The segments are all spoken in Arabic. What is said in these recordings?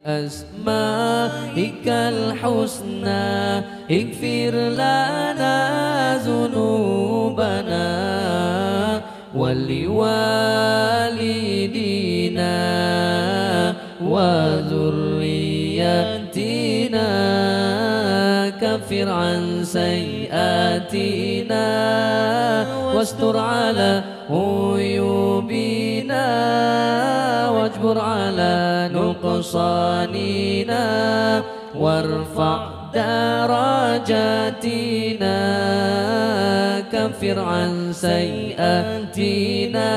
بِأَسْمَائِكَ الْحُسْنَى اغْفِرْ لَنَا ذُنُوبَنَا وَلِوَالِدِينَا وَذُرِّيَّتِنَا كَفِّرْ عَنْ سَيِّئَاتِنَا وَاسْتُرْ عَلَى عُيُوبِنَا واجبر على نقصاننا وارفع درجاتنا كفر عن سيئاتنا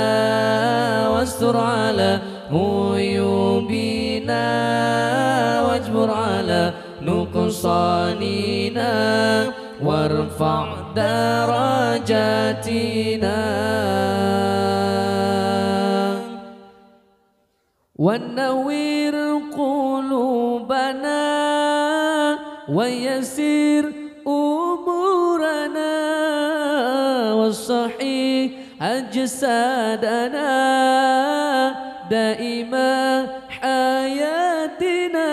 واستر على عيوبنا واجبر على نقصاننا وارفع درجاتنا وَنَوِّرْ قُلُوبَنَا وَيَسِّرْ أُمُورَنَا وَصَحِّحْ أَجْسَادَنَا دَائِمَ حَيَاتِنَا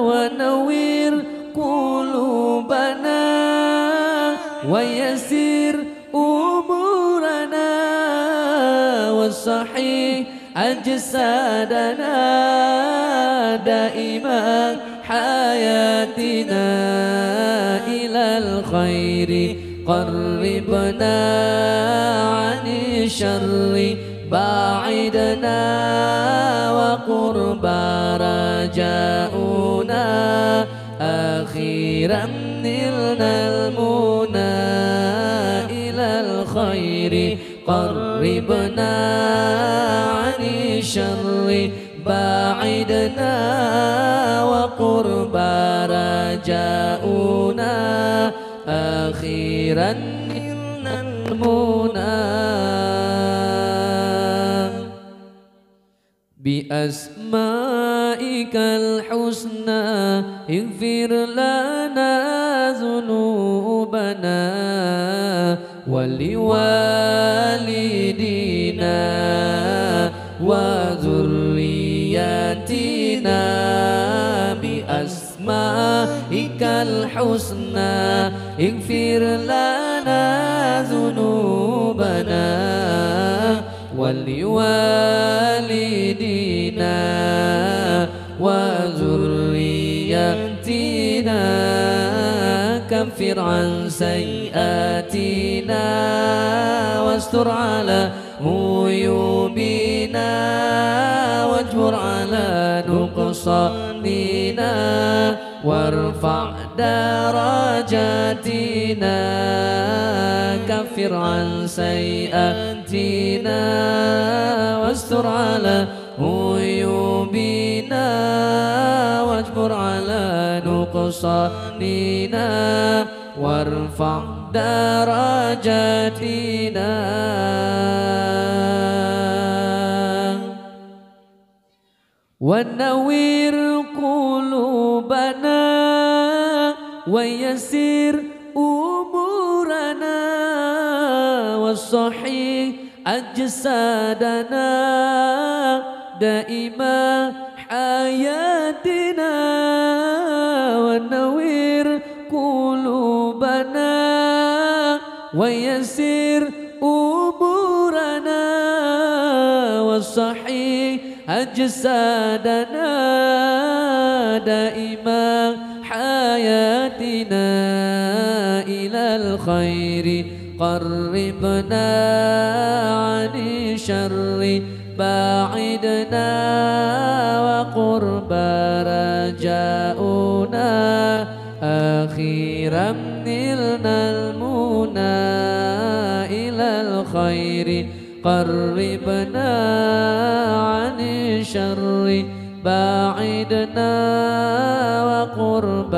وَنَوِّرْ قُلُوبَنَا وَيَسِّرْ أُمُورَنَا وَصَحِّحْ أجسادنا دائما حياتنا إلى الخير قربنا عن الشر باعدنا وقرب رجاؤنا أخيرا نلنا المنى إلى الخير قربنا عن الشر باعدنا وقرب رجاؤنا أخيرا من المنى بأسمائك الحسنى اغفر لنا ذنوبنا ولوالدينا وذرياتنا بأسمائك الحسنى اغفر لنا ذنوبنا ولوالدينا وذرياتنا كفر عن سيئاتنا واستر على عيوبنا واجبر على نقصاننا وارفع درجاتنا كفر عن سيئاتنا واستر على عيوبنا واجبر على نقصاننا وارفع درجاتنا ونوّر قلوبنا ويسر أمورنا وصحح أجسادنا دائما حياتنا ونوّر قلوبنا ويسر أمورنا وصحح أجسادنا دائما حياتنا إلى الخير قربنا عن الشر باعدنا وقرب رجاؤنا أخيرا نلنا المنى إلى الخير قربنا عن الشر باعدنا وقرب